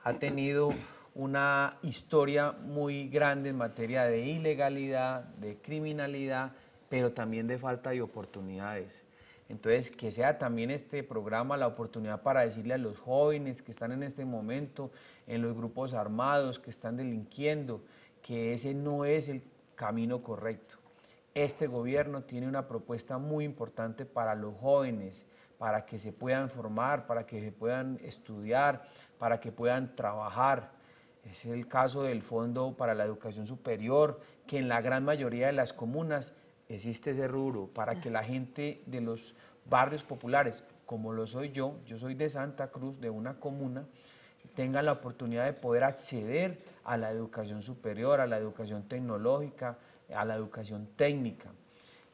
ha tenido una historia muy grande en materia de ilegalidad, de criminalidad, pero también de falta de oportunidades. Entonces, que sea también este programa la oportunidad para decirle a los jóvenes que están en este momento en los grupos armados, que están delinquiendo, que ese no es el camino correcto. Este gobierno tiene una propuesta muy importante para los jóvenes, para que se puedan formar, para que se puedan estudiar, para que puedan trabajar. Es el caso del Fondo para la Educación Superior, que en la gran mayoría de las comunas existe ese rubro, para que la gente de los barrios populares, como lo soy yo, yo soy de Santa Cruz, de una comuna, tengan la oportunidad de poder acceder a la educación superior, a la educación tecnológica, a la educación técnica.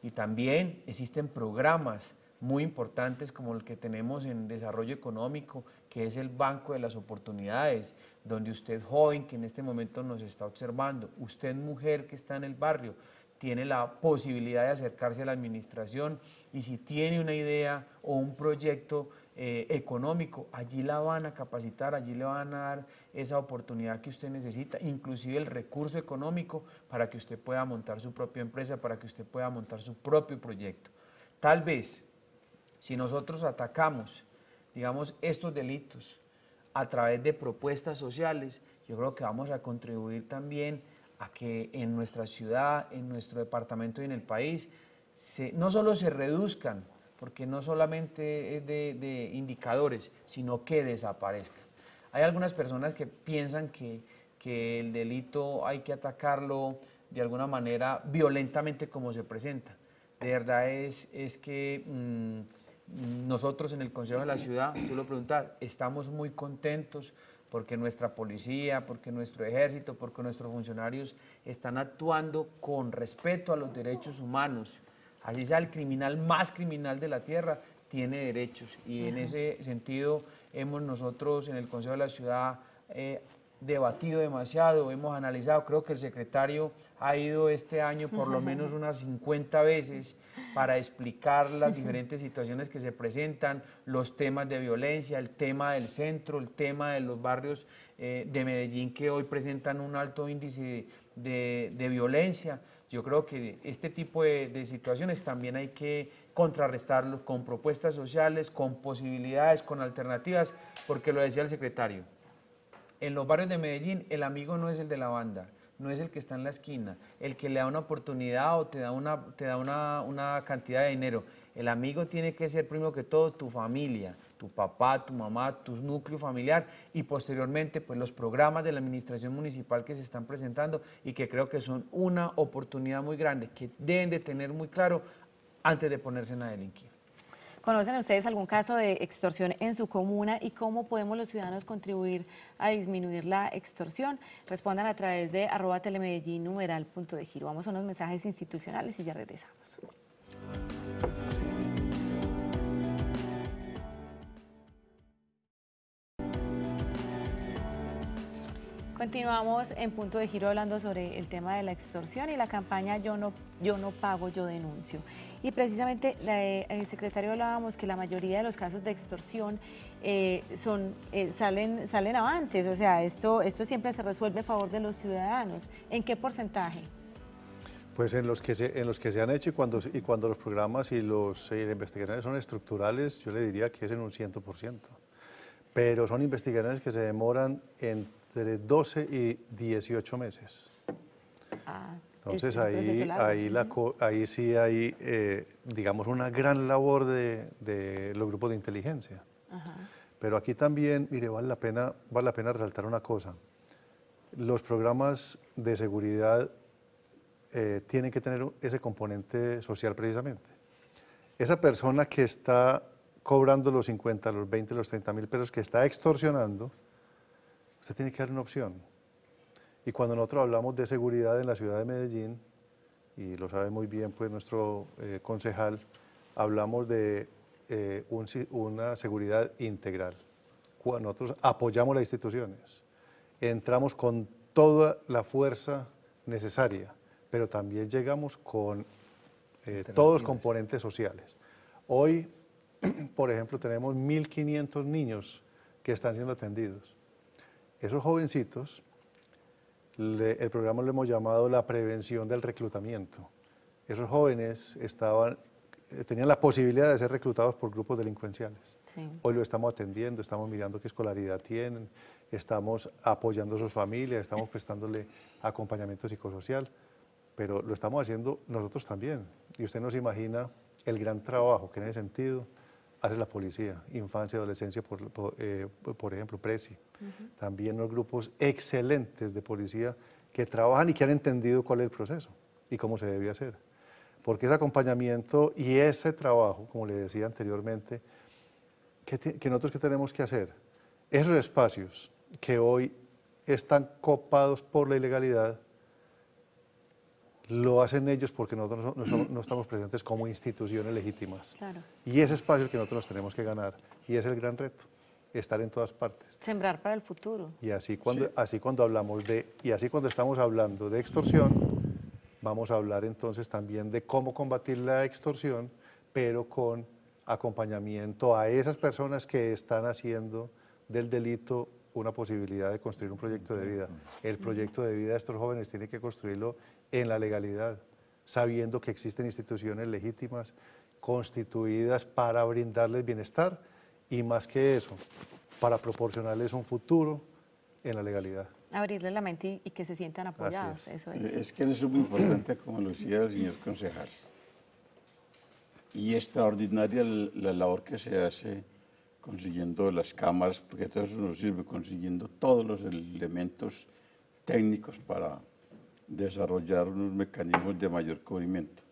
Y también existen programas muy importantes como el que tenemos en desarrollo económico, que es el Banco de las Oportunidades, donde usted joven que en este momento nos está observando, usted mujer que está en el barrio, tiene la posibilidad de acercarse a la administración, y si tiene una idea o un proyecto eh, económico, allí la van a capacitar, allí le van a dar esa oportunidad que usted necesita, inclusive el recurso económico para que usted pueda montar su propia empresa, para que usted pueda montar su propio proyecto. Tal vez, si nosotros atacamos, digamos, estos delitos a través de propuestas sociales, yo creo que vamos a contribuir también a que en nuestra ciudad, en nuestro departamento y en el país, se, no solo se reduzcan, porque no solamente es de, de indicadores, sino que desaparezcan. Hay algunas personas que piensan que, que el delito hay que atacarlo de alguna manera violentamente como se presenta. De verdad es, es que mmm, nosotros en el Concejo de la Ciudad, tú lo preguntas, estamos muy contentos porque nuestra policía, porque nuestro ejército, porque nuestros funcionarios están actuando con respeto a los derechos humanos. Así sea el criminal más criminal de la tierra, tiene derechos. Y en ese sentido hemos nosotros en el Concejo de la Ciudad eh, debatido demasiado, hemos analizado, creo que el secretario ha ido este año por lo menos unas cincuenta veces para explicar las diferentes situaciones que se presentan, los temas de violencia, el tema del centro, el tema de los barrios eh, de Medellín que hoy presentan un alto índice de, de violencia. Yo creo que este tipo de, de situaciones también hay que contrarrestarlos con propuestas sociales, con posibilidades, con alternativas, porque lo decía el secretario, en los barrios de Medellín el amigo no es el de la banda, no es el que está en la esquina, el que le da una oportunidad o te da una, te da una, una cantidad de dinero. El amigo tiene que ser primero que todo tu familia, tu papá, tu mamá, tu núcleo familiar, y posteriormente pues, los programas de la administración municipal que se están presentando y que creo que son una oportunidad muy grande que deben de tener muy claro antes de ponerse en la delinquir. ¿Conocen ustedes algún caso de extorsión en su comuna y cómo podemos los ciudadanos contribuir a disminuir la extorsión? Respondan a través de arroba telemedellín numeral punto de giro. Vamos a unos mensajes institucionales y ya regresamos. Continuamos en Punto de Giro hablando sobre el tema de la extorsión y la campaña Yo no, yo no pago, yo denuncio. Y precisamente la, el secretario hablábamos que la mayoría de los casos de extorsión eh, son, eh, salen, salen avantes, o sea, esto, esto siempre se resuelve a favor de los ciudadanos. ¿En qué porcentaje? Pues en los que se, en los que se han hecho y cuando, y cuando los programas y, los, y las investigaciones son estructurales, yo le diría que es en un ciento por ciento. pero son investigaciones que se demoran entre doce y dieciocho meses. Ah, entonces ahí, ahí, la, ahí sí hay, eh, digamos, una gran labor de, de los grupos de inteligencia. Ajá. Pero aquí también, mire, vale la pena, vale la pena resaltar una cosa. Los programas de seguridad eh, tienen que tener ese componente social precisamente. Esa persona que está cobrando los cincuenta, los veinte, los treinta mil pesos, que está extorsionando, usted tiene que dar una opción. Y cuando nosotros hablamos de seguridad en la ciudad de Medellín, y lo sabe muy bien pues nuestro eh, concejal, hablamos de eh, un, una seguridad integral. Cuando nosotros apoyamos las instituciones, entramos con toda la fuerza necesaria, pero también llegamos con eh, todos los componentes sociales. Hoy, por ejemplo, tenemos mil quinientos niños que están siendo atendidos. Esos jovencitos, Le, el programa lo hemos llamado la prevención del reclutamiento. Esos jóvenes estaban, tenían la posibilidad de ser reclutados por grupos delincuenciales. Sí. Hoy lo estamos atendiendo, estamos mirando qué escolaridad tienen, estamos apoyando a sus familias, estamos prestándole acompañamiento psicosocial, pero lo estamos haciendo nosotros también. Y usted no se imagina el gran trabajo que en ese sentido hace la policía, infancia, adolescencia, por, por, eh, por ejemplo, Presi. Uh-huh. También los grupos excelentes de policía que trabajan y que han entendido cuál es el proceso y cómo se debe hacer. Porque ese acompañamiento y ese trabajo, como le decía anteriormente, que, que nosotros que tenemos que hacer, esos espacios que hoy están copados por la ilegalidad, lo hacen ellos porque nosotros no, somos, no estamos presentes como instituciones legítimas. Claro. Y ese espacio es el que nosotros nos tenemos que ganar, y es el gran reto, estar en todas partes. Sembrar para el futuro. Y así cuando, sí. así cuando hablamos de, y así cuando estamos hablando de extorsión, vamos a hablar entonces también de cómo combatir la extorsión, pero con acompañamiento a esas personas que están haciendo del delito una posibilidad de construir un proyecto de vida. El proyecto de vida de estos jóvenes tiene que construirlo en la legalidad, sabiendo que existen instituciones legítimas constituidas para brindarles bienestar y más que eso, para proporcionarles un futuro en la legalidad. Abrirles la mente y, y que se sientan apoyados. Es. Eso es. es que eso es muy importante, como lo decía el señor concejal. Y extraordinaria la labor que se hace consiguiendo las cámaras, porque todo eso nos sirve, consiguiendo todos los elementos técnicos para desarrollar unos mecanismos de mayor cubrimiento.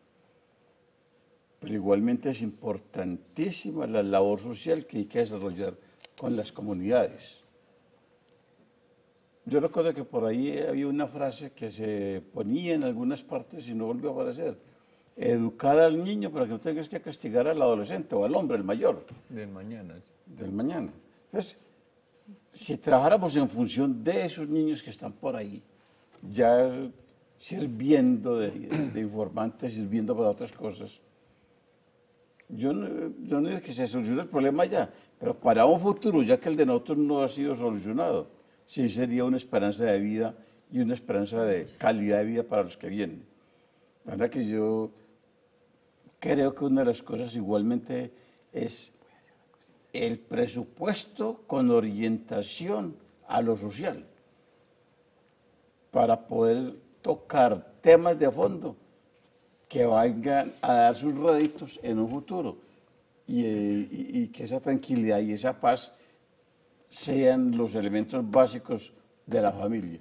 Pero igualmente es importantísima la labor social que hay que desarrollar con las comunidades. Yo recuerdo que por ahí había una frase que se ponía en algunas partes y no volvió a aparecer. Educar al niño para que no tengas que castigar al adolescente o al hombre, el mayor. Del mañana. Del mañana. Entonces, si trabajáramos en función de esos niños que están por ahí, ya sirviendo de, de informantes, sirviendo para otras cosas. Yo no, yo no digo que se solucione el problema ya, pero para un futuro, ya que el de nosotros no ha sido solucionado, sí sería una esperanza de vida y una esperanza de calidad de vida para los que vienen. La verdad que yo creo que una de las cosas igualmente es el presupuesto con orientación a lo social, para poder tocar temas de fondo que vayan a dar sus réditos en un futuro y, y, y que esa tranquilidad y esa paz sean los elementos básicos de la familia.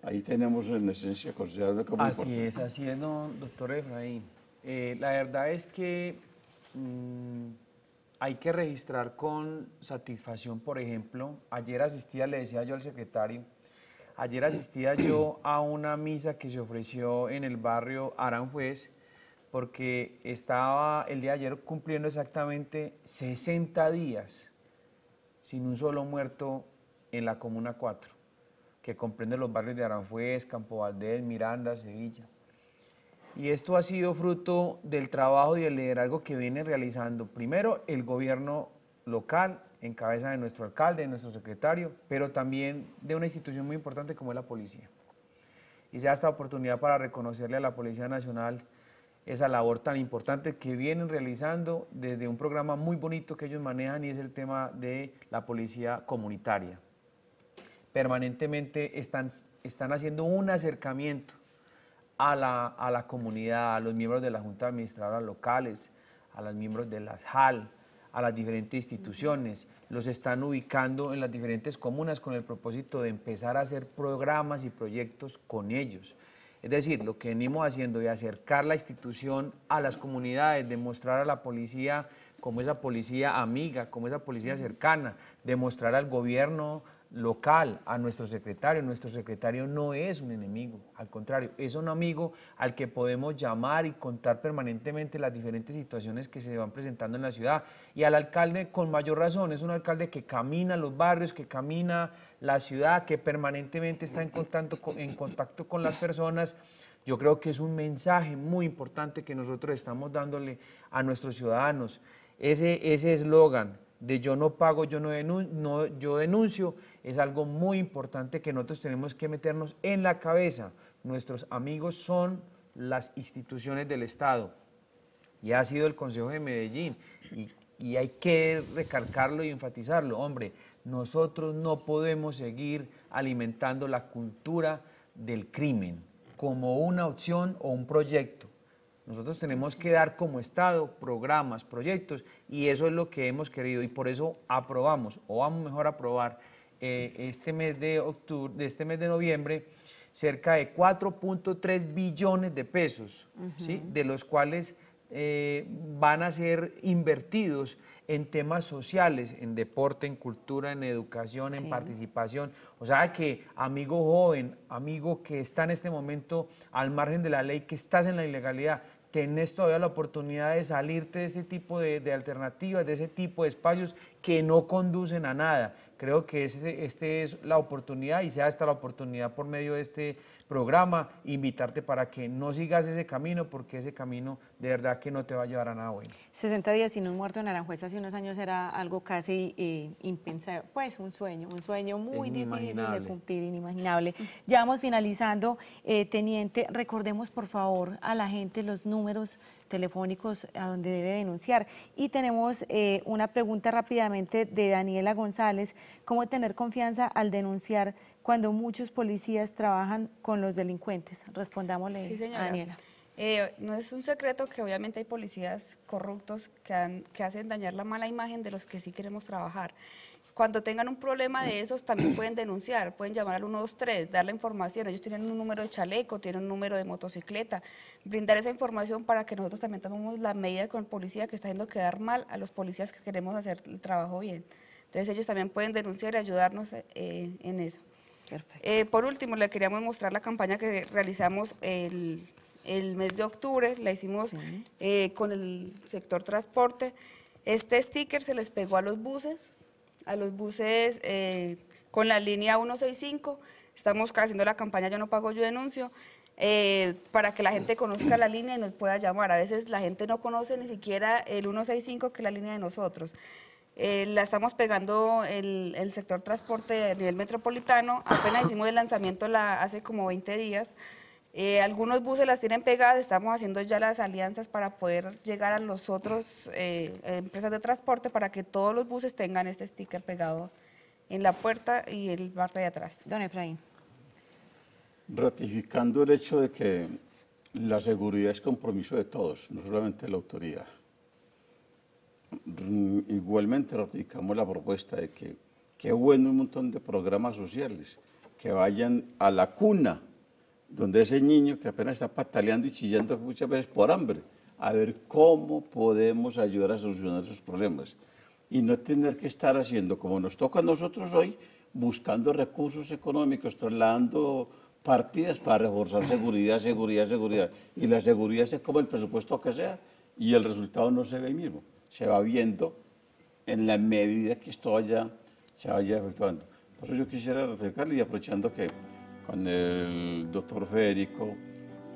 Ahí tenemos en esencia considerable como así importante. es, así es, no, doctor Efraín. Eh, la verdad es que mmm, hay que registrar con satisfacción, por ejemplo, ayer asistía, le decía yo al secretario, Ayer asistía yo a una misa que se ofreció en el barrio Aranjuez porque estaba el día de ayer cumpliendo exactamente sesenta días sin un solo muerto en la Comuna cuatro, que comprende los barrios de Aranjuez, Campo Valdés, Miranda, Sevilla. Y esto ha sido fruto del trabajo y el liderazgo que viene realizando primero el gobierno local, en cabeza de nuestro alcalde, de nuestro secretario, pero también de una institución muy importante como es la policía. Y sea esta oportunidad para reconocerle a la Policía Nacional esa labor tan importante que vienen realizando desde un programa muy bonito que ellos manejan, y es el tema de la policía comunitaria. Permanentemente están, están haciendo un acercamiento a la, a la comunidad, a los miembros de la Junta Administradora locales, a los miembros de las J A L, a las diferentes instituciones, los están ubicando en las diferentes comunas con el propósito de empezar a hacer programas y proyectos con ellos. Es decir, lo que venimos haciendo de acercar la institución a las comunidades, de mostrar a la policía como esa policía amiga, como esa policía cercana, de mostrar al gobierno local, a nuestro secretario. Nuestro secretario no es un enemigo, al contrario, es un amigo al que podemos llamar y contar permanentemente las diferentes situaciones que se van presentando en la ciudad. Y al alcalde, con mayor razón, es un alcalde que camina los barrios, que camina la ciudad, que permanentemente está en contacto con, en contacto con las personas. Yo creo que es un mensaje muy importante que nosotros estamos dándole a nuestros ciudadanos. Ese eslogan de yo no pago, yo, no denuncio, no, yo denuncio, es algo muy importante que nosotros tenemos que meternos en la cabeza. Nuestros amigos son las instituciones del Estado, y ha sido el Concejo de Medellín, y, y hay que recalcarlo y enfatizarlo. Hombre, nosotros no podemos seguir alimentando la cultura del crimen como una opción o un proyecto. Nosotros tenemos que dar como Estado programas, proyectos, y eso es lo que hemos querido, y por eso aprobamos, o vamos mejor a aprobar, eh, este mes de octubre, de este mes de noviembre, cerca de cuatro punto tres billones de pesos, uh-huh. ¿sí? de los cuales eh, van a ser invertidos en temas sociales, en deporte, en cultura, en educación, sí. en participación. O sea que, amigo joven, amigo que está en este momento al margen de la ley, que estás en la ilegalidad, tenés todavía la oportunidad de salirte de ese tipo de, de alternativas, de ese tipo de espacios que no conducen a nada. Creo que esta es la oportunidad, y sea esta la oportunidad por medio de este programa, invitarte para que no sigas ese camino, porque ese camino de verdad que no te va a llevar a nada bueno. sesenta días sin un muerto en Aranjuez hace unos años era algo casi eh, impensable, pues un sueño, un sueño muy difícil de cumplir, inimaginable. Ya vamos finalizando, eh, Teniente, recordemos por favor a la gente los números números telefónicos a donde debe denunciar. Y tenemos eh, una pregunta rápidamente de Daniela González: ¿cómo tener confianza al denunciar cuando muchos policías trabajan con los delincuentes? Respondámosle, sí, señora. A Daniela. Eh, no es un secreto que obviamente hay policías corruptos que, han, que hacen dañar la mala imagen de los que sí queremos trabajar. Cuando tengan un problema de esos, también pueden denunciar, pueden llamar al uno dos tres, dar la información. Ellos tienen un número de chaleco, tienen un número de motocicleta, brindar esa información para que nosotros también tomemos la medida con el policía que está haciendo quedar mal a los policías que queremos hacer el trabajo bien. Entonces ellos también pueden denunciar y ayudarnos eh, en eso. Perfecto. Eh, por último, le queríamos mostrar la campaña que realizamos el, el mes de octubre, la hicimos sí. eh, con el sector transporte. Este sticker se les pegó a los buses, a los buses eh, con la línea uno seis cinco, estamos haciendo la campaña Yo no pago, yo denuncio, eh, para que la gente conozca la línea y nos pueda llamar. A veces la gente no conoce ni siquiera el uno seis cinco, que es la línea de nosotros. Eh, la estamos pegando el, el sector transporte a nivel metropolitano, apenas hicimos el lanzamiento la, hace como veinte días. Eh, algunos buses las tienen pegadas, estamos haciendo ya las alianzas para poder llegar a los otros eh, empresas de transporte para que todos los buses tengan este sticker pegado en la puerta y el parte de atrás. Don Efraín. Ratificando el hecho de que la seguridad es compromiso de todos, no solamente de la autoridad. Igualmente ratificamos la propuesta de que qué bueno un montón de programas sociales que vayan a la cuna, donde ese niño que apenas está pataleando y chillando muchas veces por hambre, a ver cómo podemos ayudar a solucionar sus problemas y no tener que estar haciendo, como nos toca a nosotros hoy, buscando recursos económicos, trasladando partidas para reforzar seguridad, seguridad, seguridad. Y la seguridad es como el presupuesto que sea, y el resultado no se ve ahí mismo, se va viendo en la medida que esto vaya, se vaya efectuando. Por eso yo quisiera ratificarle, y aprovechando que con el doctor Federico,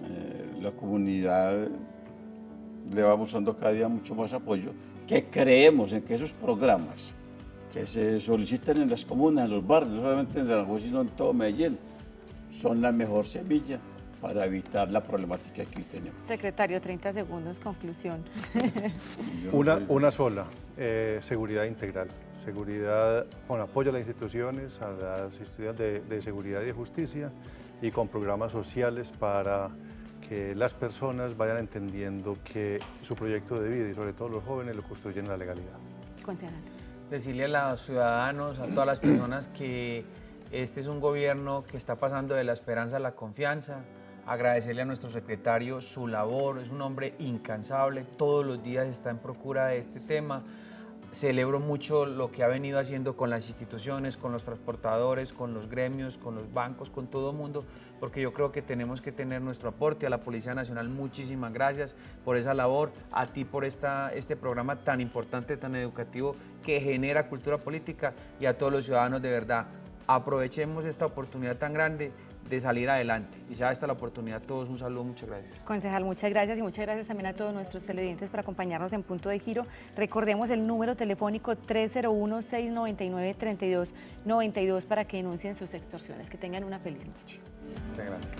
eh, la comunidad le vamos dando cada día mucho más apoyo, que creemos en que esos programas que se solicitan en las comunas, en los barrios, no solamente en Aranjuez, sino en todo Medellín, son la mejor semilla para evitar la problemática que tenemos. Secretario, treinta segundos, conclusión. Una, una sola, eh, seguridad integral. Seguridad con apoyo a las instituciones, a las instituciones de, de seguridad y de justicia, y con programas sociales para que las personas vayan entendiendo que su proyecto de vida, y sobre todo los jóvenes, lo construyen en la legalidad. Decirle a los ciudadanos, a todas las personas, que este es un gobierno que está pasando de la esperanza a la confianza. Agradecerle a nuestro secretario su labor, es un hombre incansable, todos los días está en procura de este tema. Celebro mucho lo que ha venido haciendo con las instituciones, con los transportadores, con los gremios, con los bancos, con todo el mundo, porque yo creo que tenemos que tener nuestro aporte. A la Policía Nacional, muchísimas gracias por esa labor, a ti por esta, este programa tan importante, tan educativo, que genera cultura política, y a todos los ciudadanos, de verdad, aprovechemos esta oportunidad tan grande de salir adelante, y sea esta la oportunidad. Todos un saludo, muchas gracias. Concejal, muchas gracias, y muchas gracias también a todos nuestros televidentes por acompañarnos en Punto de Giro. Recordemos el número telefónico tres cero uno, seis nueve nueve, tres dos nueve dos para que denuncien sus extorsiones. Que tengan una feliz noche. Muchas gracias.